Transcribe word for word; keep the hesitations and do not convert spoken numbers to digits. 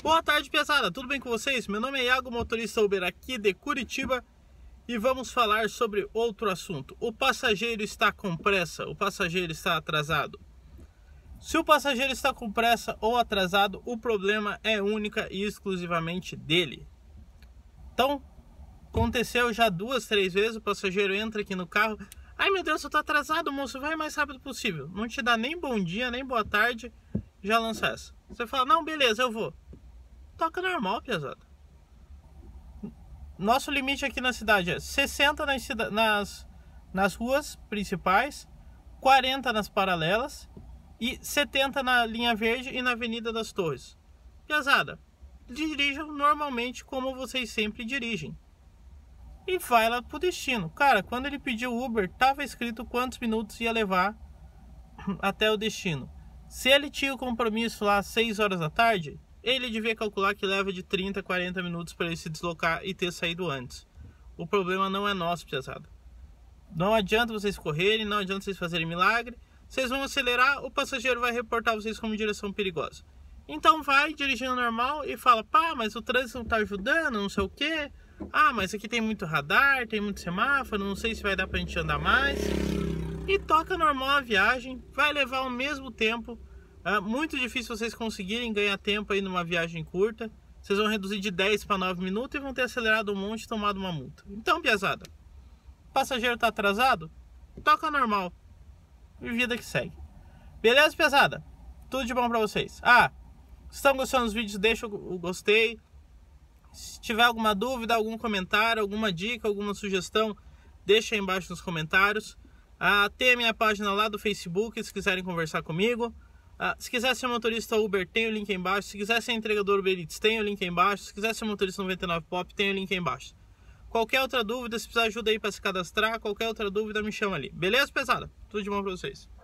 Boa tarde, pesada, tudo bem com vocês? Meu nome é Iago, motorista Uber aqui de Curitiba, e vamos falar sobre outro assunto. O passageiro está com pressa, o passageiro está atrasado. Se o passageiro está com pressa ou atrasado, o problema é única e exclusivamente dele. Então, aconteceu já duas, três vezes, o passageiro entra aqui no carro. Ai meu Deus, eu tô atrasado, moço, vai o mais rápido possível. Não te dá nem bom dia, nem boa tarde, já lança essa. Você fala, não, beleza, eu vou. Toca normal, pesado. Nosso limite aqui na cidade é sessenta nas, cida nas, nas ruas principais, quarenta nas paralelas e setenta na linha verde e na Avenida das Torres. Pesada, dirijam normalmente como vocês sempre dirigem. E vai lá pro destino. Cara, quando ele pediu o Uber, tava escrito quantos minutos ia levar até o destino. Se ele tinha o compromisso lá às seis horas da tarde, ele devia calcular que leva de trinta a quarenta minutos para ele se deslocar e ter saído antes. O problema não é nosso, pesado. Não adianta vocês correrem, não adianta vocês fazerem milagre. Vocês vão acelerar, o passageiro vai reportar vocês como direção perigosa. Então vai dirigindo normal e fala, pá, mas o trânsito não tá ajudando, não sei o quê. Ah, mas aqui tem muito radar, tem muito semáforo, não sei se vai dar pra gente andar mais. E toca normal a viagem, vai levar o mesmo tempo. É muito difícil vocês conseguirem ganhar tempo aí numa viagem curta. Vocês vão reduzir de dez para nove minutos e vão ter acelerado um monte e tomado uma multa. Então, piazada, o passageiro tá atrasado? Toca normal. E vida que segue. Beleza, piazada? Tudo de bom pra vocês. Ah, se estão gostando dos vídeos, deixa o gostei. Se tiver alguma dúvida, algum comentário, alguma dica, alguma sugestão, deixa aí embaixo nos comentários. Ah, tem a minha página lá do Facebook, se quiserem conversar comigo. Ah, se quiser ser motorista Uber, tem o link aí embaixo. Se quiser ser entregador Uber Eats, tem o link aí embaixo. Se quiser ser motorista noventa e nove Pop, tem o link aí embaixo. Qualquer outra dúvida, se precisar ajuda aí para se cadastrar, qualquer outra dúvida, me chama ali. Beleza, pesada? Tudo de bom para vocês.